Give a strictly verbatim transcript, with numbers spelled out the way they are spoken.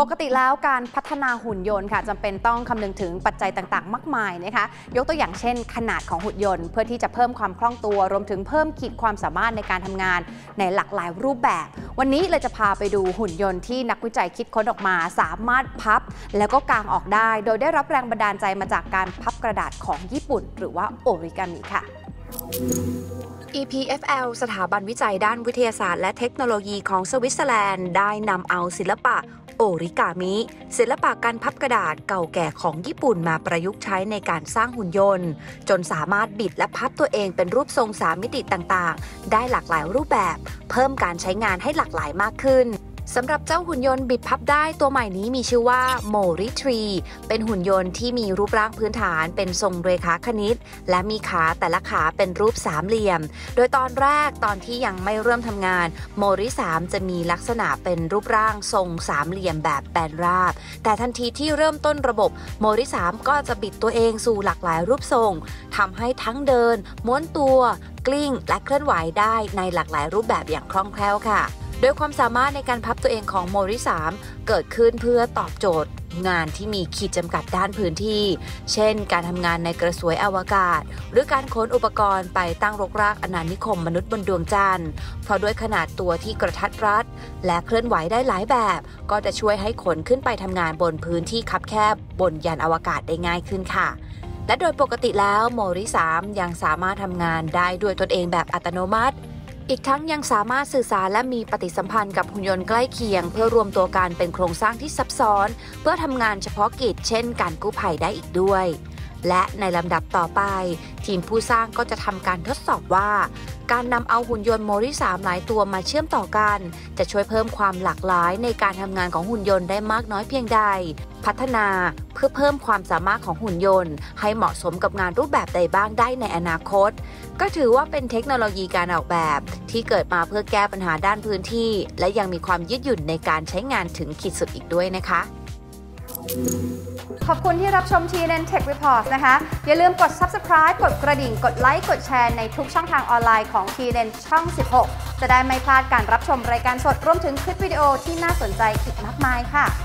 ปกติแล้วการพัฒนาหุ่นยนต์ค่ะจำเป็นต้องคำนึงถึงปัจจัยต่างๆมากมายนะคะยกตัวอย่างเช่นขนาดของหุ่นยนต์เพื่อที่จะเพิ่มความคล่องตัวรวมถึงเพิ่มขีดความสามารถในการทำงานในหลากหลายรูปแบบวันนี้เลยจะพาไปดูหุ่นยนต์ที่นักวิจัยคิดค้นออกมาสามารถพับแล้วก็กางออกได้โดยได้รับแรงบันดาลใจมาจากการพับกระดาษของญี่ปุ่นหรือว่าโอริกามิค่ะอี พี เอฟ แอล สถาบันวิจัยด้านวิทยาศาสตร์และเทคโนโลยีของสวิตเซอร์แลนด์ได้นำเอาศิลปะโอริกามิศิลปะการพับกระดาษเก่าแก่ของญี่ปุ่นมาประยุกต์ใช้ในการสร้างหุ่นยนต์จนสามารถบิดและพับตัวเองเป็นรูปทรงสามมิติต่างๆได้หลากหลายรูปแบบเพิ่มการใช้งานให้หลากหลายมากขึ้นสำหรับเจ้าหุ่นยนต์บิดพับได้ตัวใหม่นี้มีชื่อว่า Mori สาม เป็นหุ่นยนต์ที่มีรูปร่างพื้นฐานเป็นทรงเรขาคณิตและมีขาแต่ละขาเป็นรูปสามเหลี่ยมโดยตอนแรกตอนที่ยังไม่เริ่มทำงาน Mori สาม จะมีลักษณะเป็นรูปร่างทรงสามเหลี่ยมแบบแบนราบแต่ทันทีที่เริ่มต้นระบบ Mori สาม ก็จะบิดตัวเองสู่หลากหลายรูปทรงทำให้ทั้งเดินม้วนตัวกลิ้งและเคลื่อนไหวได้ในหลากหลายรูปแบบอย่างคล่องแคล่วค่ะโดยความสามารถในการพับตัวเองของโมริ สาม เกิดขึ้นเพื่อตอบโจทย์งานที่มีขีดจำกัดด้านพื้นที่เช่นการทำงานในกระสวยอวกาศหรือการขนอุปกรณ์ไปตั้งรกรากอาณานิคมมนุษย์บนดวงจันทร์เพราะด้วยขนาดตัวที่กระทัดรัดและเคลื่อนไหวได้หลายแบบก็จะช่วยให้ขนขึ้นไปทำงานบนพื้นที่คับแคบบนยานอวกาศได้ง่ายขึ้นค่ะและโดยปกติแล้วโมริ สาม ยังสามารถทำงานได้ด้วยตนเองแบบอัตโนมัติอีกทั้งยังสามารถสื่อสารและมีปฏิสัมพันธ์กับหุ่นยนต์ใกล้เคียงเพื่อรวมตัวกันเป็นโครงสร้างที่ซับซ้อนเพื่อทำงานเฉพาะกิจเช่นการกู้ภัยได้อีกด้วยและในลำดับต่อไปทีมผู้สร้างก็จะทำการทดสอบว่าการนำเอาหุ่นยนต์โมริ สาม หลายตัวมาเชื่อมต่อกันจะช่วยเพิ่มความหลากหลายในการทำงานของหุ่นยนต์ได้มากน้อยเพียงใดพัฒนาเพื่อเพิ่มความสามารถของหุ่นยนต์ให้เหมาะสมกับงานรูปแบบใดบ้างได้ในอนาคตก็ถือว่าเป็นเทคโนโลยีการออกแบบที่เกิดมาเพื่อแก้ปัญหาด้านพื้นที่และยังมีความยืดหยุ่นในการใช้งานถึงขีดสุดอีกด้วยนะคะขอบคุณที่รับชม ที เอ็น เอ็น Tech Reports นะคะอย่าลืมกด Subscribe กดกระดิ่งกดไลค์กดแชร์ในทุกช่องทางออนไลน์ของ ที เอ็น เอ็น ช่อง สิบหกจะได้ไม่พลาดการรับชมรายการสดรวมถึงคลิปวิดีโอที่น่าสนใจอีกมากมายค่ะ